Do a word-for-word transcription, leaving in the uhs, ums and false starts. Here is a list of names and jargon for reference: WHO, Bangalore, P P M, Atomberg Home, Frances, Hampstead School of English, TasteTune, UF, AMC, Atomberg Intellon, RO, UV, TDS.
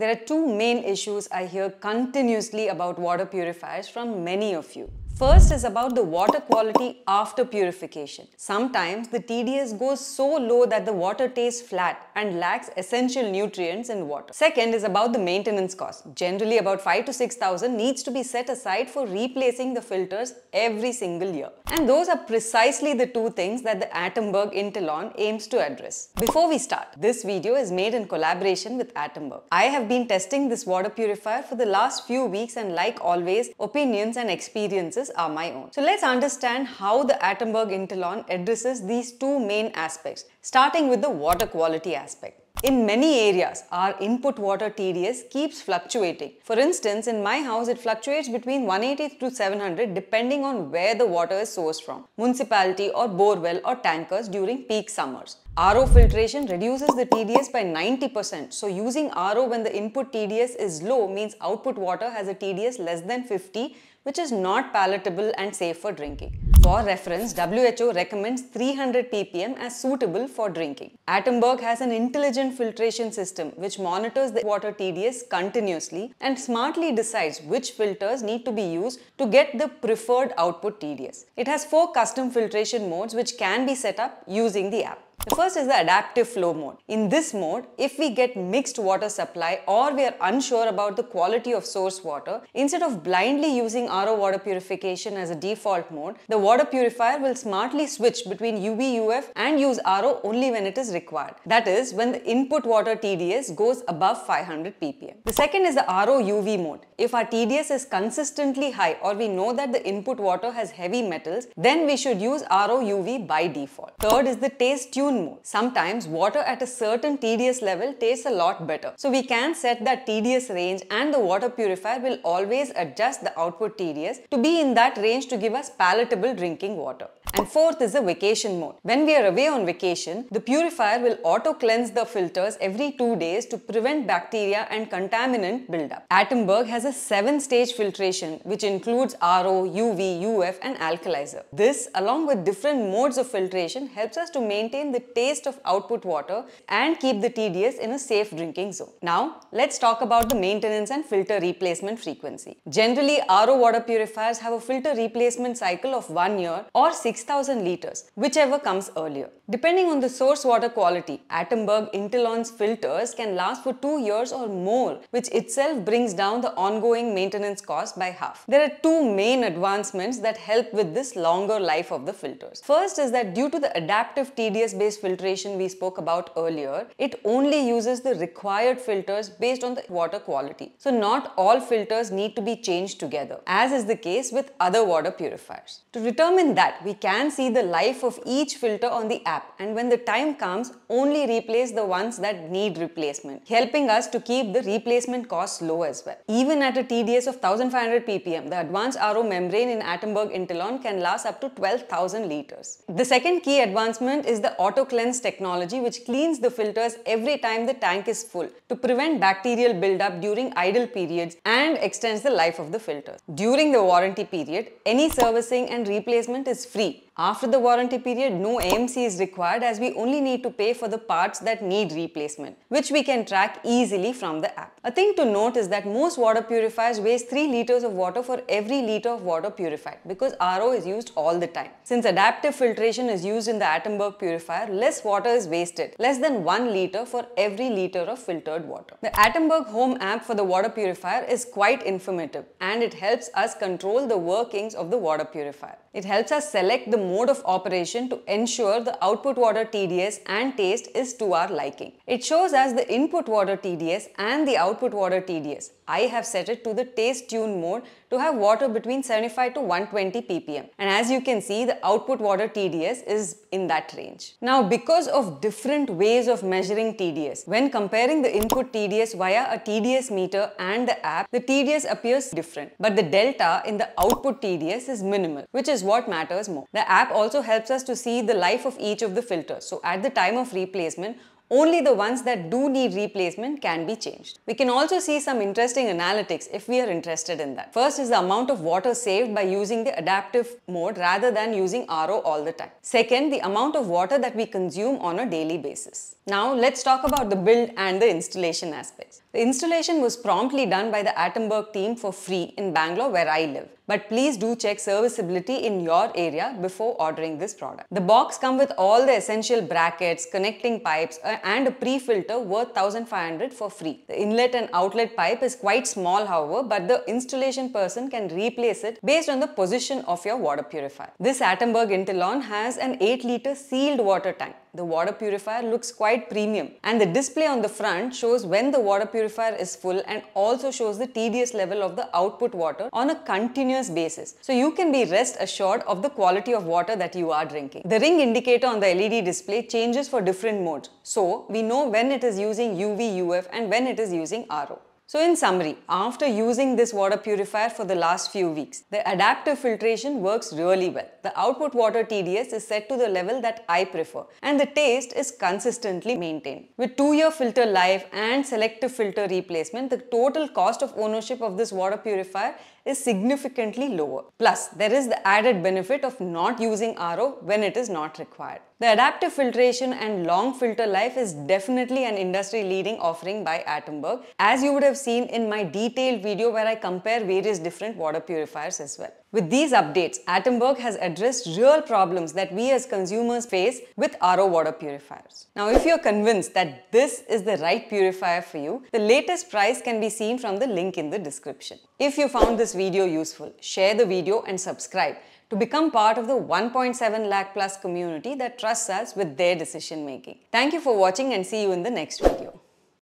There are two main issues I hear continuously about water purifiers from many of you. First is about the water quality after purification. Sometimes the T D S goes so low that the water tastes flat and lacks essential nutrients in water. Second is about the maintenance cost. Generally about five to six thousand needs to be set aside for replacing the filters every single year. And those are precisely the two things that the Atomberg Intellon aims to address. Before we start, this video is made in collaboration with Atomberg. I have been testing this water purifier for the last few weeks and like always, opinions and experiences are my own. So let's understand how the Atomberg Intellon addresses these two main aspects, starting with the water quality aspect. In many areas, our input water T D S keeps fluctuating. For instance, in my house, it fluctuates between one eighty to seven hundred depending on where the water is sourced from, municipality or borewell or tankers during peak summers. R O filtration reduces the T D S by ninety percent. So using R O when the input T D S is low means output water has a T D S less than fifty, which is not palatable and safe for drinking. For reference, W H O recommends three hundred P P M as suitable for drinking. Atomberg has an intelligent filtration system which monitors the water T D S continuously and smartly decides which filters need to be used to get the preferred output T D S. It has four custom filtration modes which can be set up using the app. The first is the adaptive flow mode. In this mode, if we get mixed water supply or we are unsure about the quality of source water, instead of blindly using R O water purification as a default mode, the water purifier will smartly switch between U V, U F and use R O only when it is required. That is, when the input water T D S goes above five hundred P P M. The second is the R O U V mode. If our T D S is consistently high or we know that the input water has heavy metals, then we should use R O U V by default. Third is the TasteTune mode. Sometimes water at a certain T D S level tastes a lot better. So we can set that T D S range and the water purifier will always adjust the output T D S to be in that range to give us palatable drinking water. And fourth is the vacation mode. When we are away on vacation, the purifier will auto cleanse the filters every two days to prevent bacteria and contaminant buildup. Atomberg has a seven-stage filtration which includes R O, U V, U F and alkalizer. This along with different modes of filtration helps us to maintain the taste of output water and keep the T D S in a safe drinking zone. Now, let's talk about the maintenance and filter replacement frequency. Generally, R O water purifiers have a filter replacement cycle of one year or six thousand liters, whichever comes earlier. Depending on the source water quality, Atomberg Intellon's filters can last for two years or more, which itself brings down the ongoing maintenance cost by half. There are two main advancements that help with this longer life of the filters. First is that due to the adaptive T D S-based filtration we spoke about earlier, it only uses the required filters based on the water quality. So not all filters need to be changed together, as is the case with other water purifiers. To determine that, we can see the life of each filter on the app and when the time comes, only replace the ones that need replacement, helping us to keep the replacement costs low as well. Even at a T D S of fifteen hundred P P M, the advanced R O membrane in Atomberg Intellon can last up to twelve thousand liters. The second key advancement is the auto cleanse technology which cleans the filters every time the tank is full to prevent bacterial buildup during idle periods and extends the life of the filters. During the warranty period, any servicing and replacement is free. After the warranty period, no A M C is required as we only need to pay for the parts that need replacement, which we can track easily from the app. A thing to note is that most water purifiers waste three liters of water for every liter of water purified because R O is used all the time. Since adaptive filtration is used in the Atomberg purifier, less water is wasted, less than one liter for every liter of filtered water. The Atomberg Home app for the water purifier is quite informative and it helps us control the workings of the water purifier. It helps us select the mode of operation to ensure the output water T D S and taste is to our liking. It shows us the input water T D S and the output water T D S. I have set it to the TasteTune mode to have water between seventy-five to one twenty P P M. And as you can see, the output water T D S is in that range. Now, because of different ways of measuring T D S, when comparing the input T D S via a T D S meter and the app, the T D S appears different. But the delta in the output T D S is minimal, which is what matters more. The app also helps us to see the life of each of the filters. So at the time of replacement, only the ones that do need replacement can be changed. We can also see some interesting analytics if we are interested in that. First is the amount of water saved by using the adaptive mode rather than using R O all the time. Second, the amount of water that we consume on a daily basis. Now let's talk about the build and the installation aspects. The installation was promptly done by the Atomberg team for free in Bangalore, where I live. But please do check serviceability in your area before ordering this product. The box comes with all the essential brackets, connecting pipes and a pre-filter worth fifteen hundred for free. The inlet and outlet pipe is quite small, however, but the installation person can replace it based on the position of your water purifier. This Atomberg Intellon has an eight litre sealed water tank. The water purifier looks quite premium, and the display on the front shows when the water purifier is full and also shows the T D S level of the output water on a continuous basis. So you can be rest assured of the quality of water that you are drinking. The ring indicator on the L E D display changes for different modes, so we know when it is using U V, U F and when it is using R O. So in summary, after using this water purifier for the last few weeks, the adaptive filtration works really well. The output water T D S is set to the level that I prefer, and the taste is consistently maintained. With two year filter life and selective filter replacement, the total cost of ownership of this water purifier is significantly lower. Plus, there is the added benefit of not using R O when it is not required. The adaptive filtration and long filter life is definitely an industry-leading offering by Atomberg, as you would have seen in my detailed video where I compare various different water purifiers as well. With these updates, Atomberg has addressed real problems that we as consumers face with R O water purifiers. Now, if you're convinced that this is the right purifier for you, the latest price can be seen from the link in the description. If you found this video useful, share the video and subscribe to become part of the one point seven lakh plus community that trusts us with their decision making. Thank you for watching and see you in the next video.